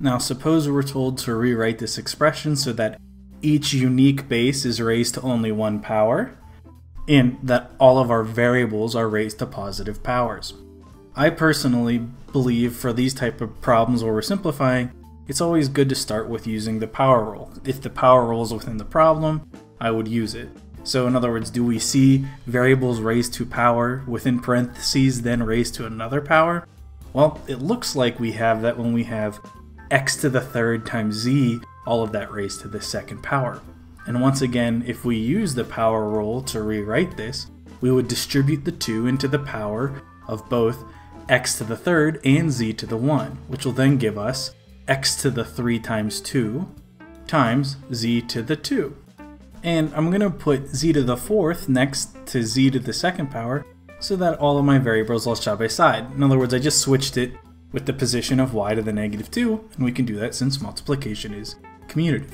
Now suppose we're told to rewrite this expression so that each unique base is raised to only one power, and that all of our variables are raised to positive powers. I personally believe for these type of problems where we're simplifying, it's always good to start with using the power rule. If the power rule is within the problem, I would use it. So in other words, do we see variables raised to power within parentheses then raised to another power? Well, it looks like we have that when we have x to the third times z, all of that raised to the second power. And once again, if we use the power rule to rewrite this, we would distribute the 2 into the power of both x to the third and z to the 1, which will then give us x to the 3 times 2 times z to the 2. And I'm going to put z to the 4th next to z to the 2nd power so that all of my variables all side by side. In other words, I just switched it with the position of y to the negative 2, and we can do that since multiplication is commutative.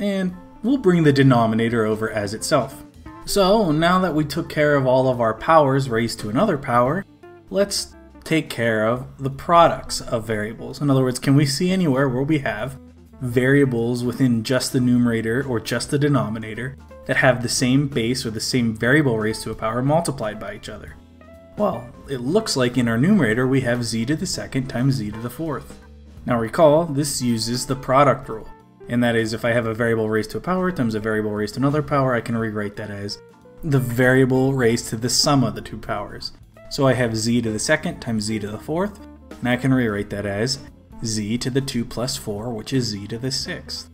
And we'll bring the denominator over as itself. So now that we took care of all of our powers raised to another power, let's take care of the products of variables. In other words, can we see anywhere where we have variables within just the numerator or just the denominator that have the same base or the same variable raised to a power multiplied by each other? Well, it looks like in our numerator we have z to the 2nd times z to the 4th. Now recall, this uses the product rule, and that is if I have a variable raised to a power times a variable raised to another power, I can rewrite that as the variable raised to the sum of the two powers. So I have z to the 2nd times z to the 4th, and I can rewrite that as z to the 2 plus 4, which is z to the 6th.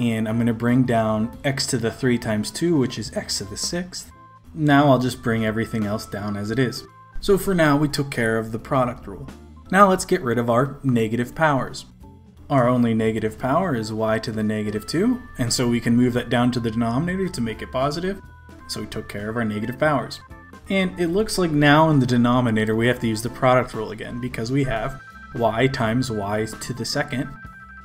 And I'm going to bring down x to the 3 times 2, which is x to the 6th. Now I'll just bring everything else down as it is. So for now, we took care of the product rule. Now let's get rid of our negative powers. Our only negative power is y to the negative 2, and so we can move that down to the denominator to make it positive. So we took care of our negative powers. And it looks like now in the denominator we have to use the product rule again, because we have y times y to the 2nd,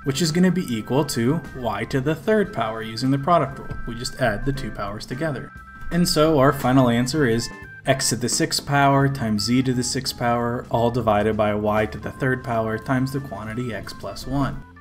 which is going to be equal to y to the 3rd power using the product rule. We just add the two powers together. And so our final answer is x to the 6th power times z to the 6th power all divided by y to the 3rd power times the quantity x plus 1.